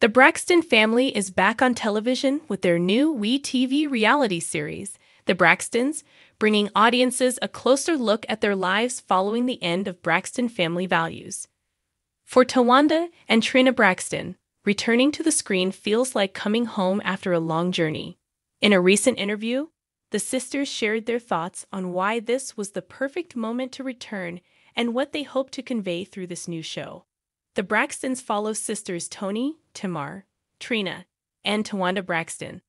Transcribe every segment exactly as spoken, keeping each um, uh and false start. The Braxton family is back on television with their new WeTV reality series, The Braxtons, bringing audiences a closer look at their lives following the end of Braxton Family Values. For Towanda and Trina Braxton, returning to the screen feels like coming home after a long journey. In a recent interview, the sisters shared their thoughts on why this was the perfect moment to return and what they hope to convey through this new show. The Braxtons follow sisters Toni, Tamar, Trina, and Towanda Braxton,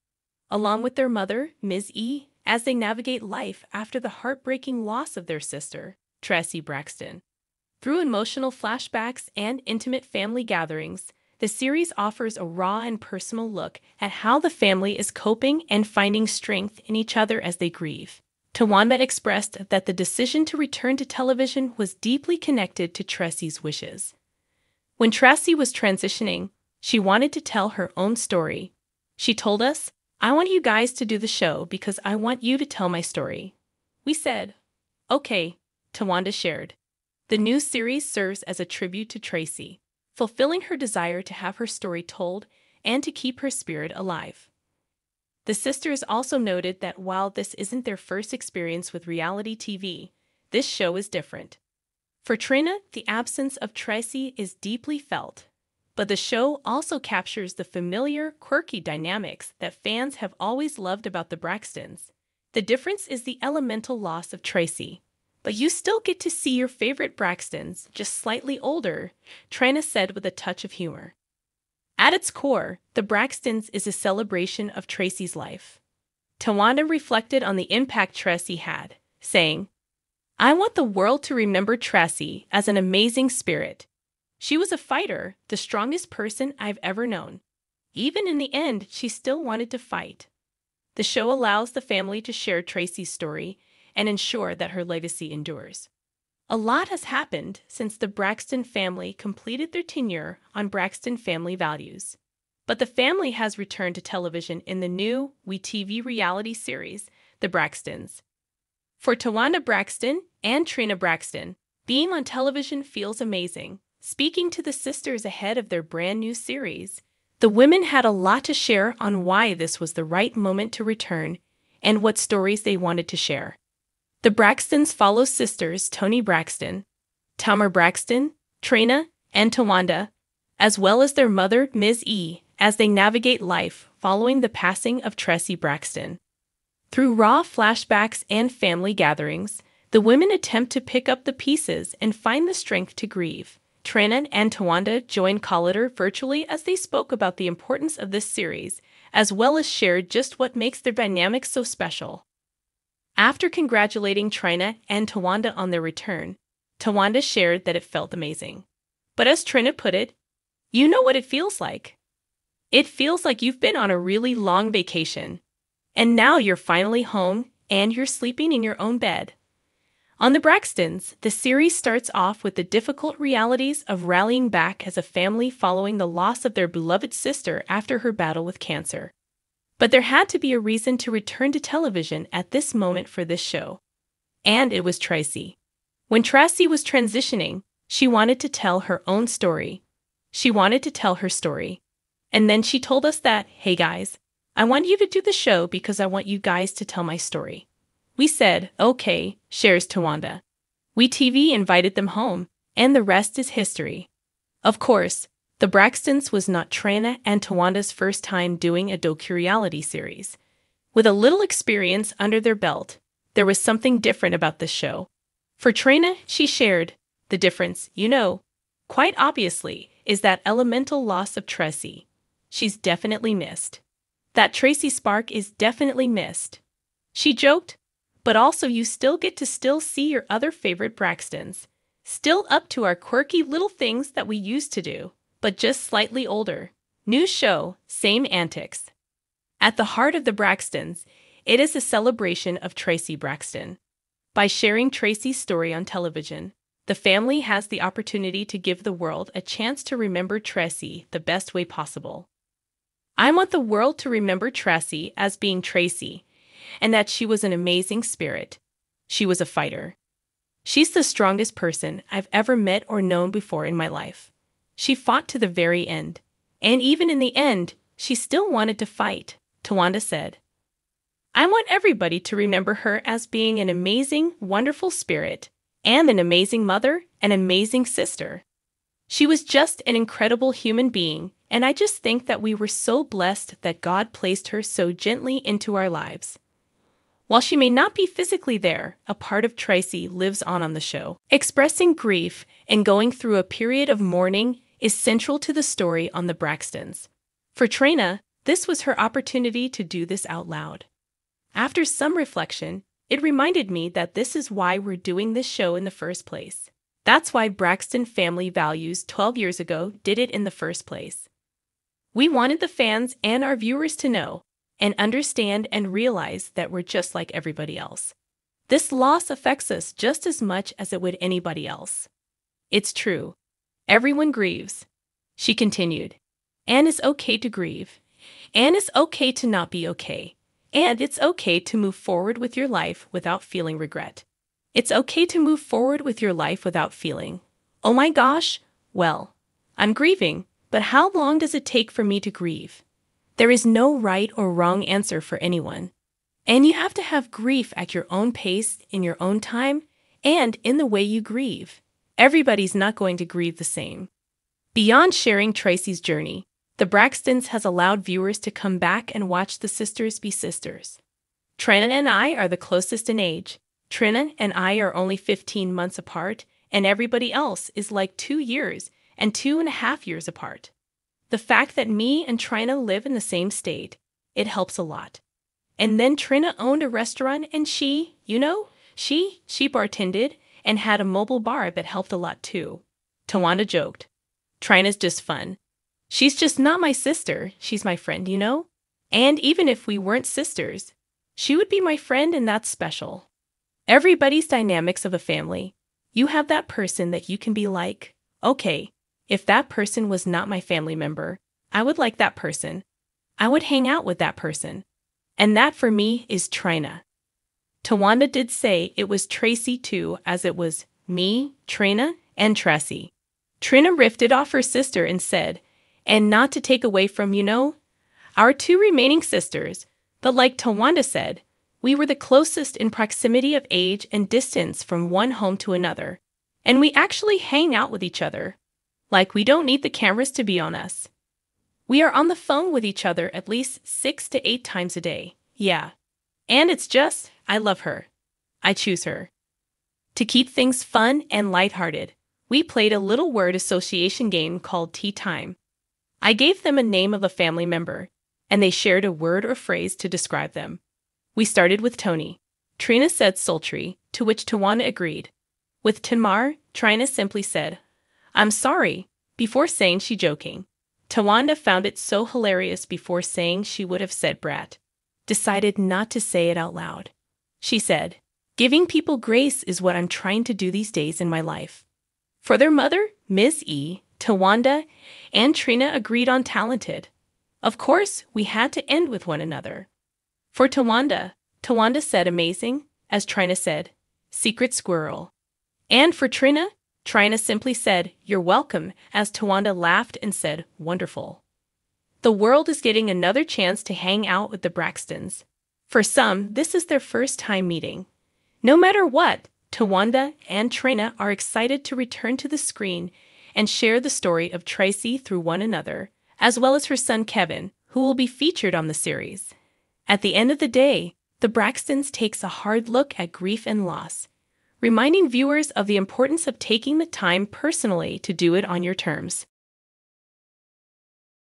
along with their mother, Miz E., as they navigate life after the heartbreaking loss of their sister, Traci Braxton. Through emotional flashbacks and intimate family gatherings, the series offers a raw and personal look at how the family is coping and finding strength in each other as they grieve. Towanda expressed that the decision to return to television was deeply connected to Traci's wishes. When Traci was transitioning, she wanted to tell her own story. She told us, "I want you guys to do the show because I want you to tell my story." We said, "Okay," Towanda shared. The new series serves as a tribute to Traci, fulfilling her desire to have her story told and to keep her spirit alive. The sisters also noted that while this isn't their first experience with reality T V, this show is different. For Trina, the absence of Traci is deeply felt, but the show also captures the familiar, quirky dynamics that fans have always loved about the Braxtons. The difference is the elemental loss of Traci, but you still get to see your favorite Braxtons, just slightly older, Trina said with a touch of humor. At its core, The Braxtons is a celebration of Traci's life. Towanda reflected on the impact Traci had, saying, "I want the world to remember Traci as an amazing spirit. She was a fighter, the strongest person I've ever known. Even in the end, she still wanted to fight." The show allows the family to share Traci's story and ensure that her legacy endures. A lot has happened since the Braxton family completed their tenure on Braxton Family Values, but the family has returned to television in the new WeTV reality series, The Braxtons. For Towanda Braxton and Trina Braxton, being on television feels amazing. Speaking to the sisters ahead of their brand new series, the women had a lot to share on why this was the right moment to return and what stories they wanted to share. The Braxtons follow sisters Toni Braxton, Tamar Braxton, Trina, and Towanda, as well as their mother, Miz E., as they navigate life following the passing of Traci Braxton. Through raw flashbacks and family gatherings, the women attempt to pick up the pieces and find the strength to grieve. Trina and Towanda joined Collider virtually as they spoke about the importance of this series, as well as shared just what makes their dynamic so special. After congratulating Trina and Towanda on their return, Towanda shared that it felt amazing. But as Trina put it, "You know what it feels like. It feels like you've been on a really long vacation. And now you're finally home, and you're sleeping in your own bed." On The Braxtons, the series starts off with the difficult realities of rallying back as a family following the loss of their beloved sister after her battle with cancer. But there had to be a reason to return to television at this moment for this show. And it was Traci. When Traci was transitioning, she wanted to tell her own story. She wanted to tell her story. And then she told us that, "Hey guys, I want you to do the show because I want you guys to tell my story." We said, "Okay," shares Towanda. WeTV invited them home, and the rest is history. Of course, The Braxtons was not Trina and Towanda's first time doing a docu-reality series. With a little experience under their belt, there was something different about this show. For Trina, she shared, "The difference, you know, quite obviously, is that elemental loss of Traci. She's definitely missed. That Traci spark is definitely missed," she joked, "but also you still get to still see your other favorite Braxtons, still up to our quirky little things that we used to do, but just slightly older. New show, same antics." At the heart of The Braxtons, it is a celebration of Traci Braxton. By sharing Traci's story on television, the family has the opportunity to give the world a chance to remember Traci the best way possible. "I want the world to remember Traci as being Traci, and that she was an amazing spirit. She was a fighter. She's the strongest person I've ever met or known before in my life. She fought to the very end. And even in the end, she still wanted to fight, Towanda said. I want everybody to remember her as being an amazing, wonderful spirit, and an amazing mother, an amazing sister. She was just an incredible human being, and I just think that we were so blessed that God placed her so gently into our lives. While she may not be physically there, a part of Traci lives on on the show. Expressing grief and going through a period of mourning is central to the story on The Braxtons. For Trina, this was her opportunity to do this out loud. After some reflection, it reminded me that this is why we're doing this show in the first place. That's why Braxton Family Values twelve years ago did it in the first place. We wanted the fans and our viewers to know and understand and realize that we're just like everybody else. This loss affects us just as much as it would anybody else. It's true. Everyone grieves, she continued. And it's okay to grieve. And it's okay to not be okay. And it's okay to move forward with your life without feeling regret. It's okay to move forward with your life without feeling, oh my gosh, well, I'm grieving, but how long does it take for me to grieve? There is no right or wrong answer for anyone. And you have to have grief at your own pace, in your own time, and in the way you grieve. Everybody's not going to grieve the same. Beyond sharing Traci's journey, The Braxtons has allowed viewers to come back and watch the sisters be sisters. Trina and I are the closest in age. Trina and I are only fifteen months apart, and everybody else is like two years and two and a half years apart. The fact that me and Trina live in the same state, it helps a lot. And then Trina owned a restaurant and she, you know, she, she bartended and had a mobile bar that helped a lot too. Towanda joked, Trina's just fun. She's just not my sister, she's my friend, you know? And even if we weren't sisters, she would be my friend and that's special. Everybody's dynamics of a family. You have that person that you can be like, okay, if that person was not my family member, I would like that person. I would hang out with that person. And that for me is Trina. Towanda did say it was Traci too, as it was me, Trina, and Traci. Trina riffed off her sister and said, and not to take away from, you know, our two remaining sisters, but like Towanda said, we were the closest in proximity of age and distance from one home to another, and we actually hang out with each other. Like we don't need the cameras to be on us. We are on the phone with each other at least six to eight times a day, yeah. And it's just, I love her. I choose her. To keep things fun and lighthearted, we played a little word association game called Tea Time. I gave them a name of a family member, and they shared a word or phrase to describe them. We started with Toni. Trina said sultry, to which Towanda agreed. With Tamar, Trina simply said, I'm sorry, before saying she joking. Towanda found it so hilarious before saying she would have said brat. Decided not to say it out loud. She said, giving people grace is what I'm trying to do these days in my life. For their mother, Miz E., Towanda and Trina agreed on talented. Of course, we had to end with one another. For Towanda, Towanda said amazing, as Trina said, secret squirrel. And for Trina, Trina simply said, you're welcome, as Towanda laughed and said, wonderful. The world is getting another chance to hang out with the Braxtons. For some, this is their first time meeting. No matter what, Towanda and Trina are excited to return to the screen and share the story of Traci through one another, as well as her son Kevin, who will be featured on the series. At the end of the day, The Braxtons takes a hard look at grief and loss, reminding viewers of the importance of taking the time personally to do it on your terms.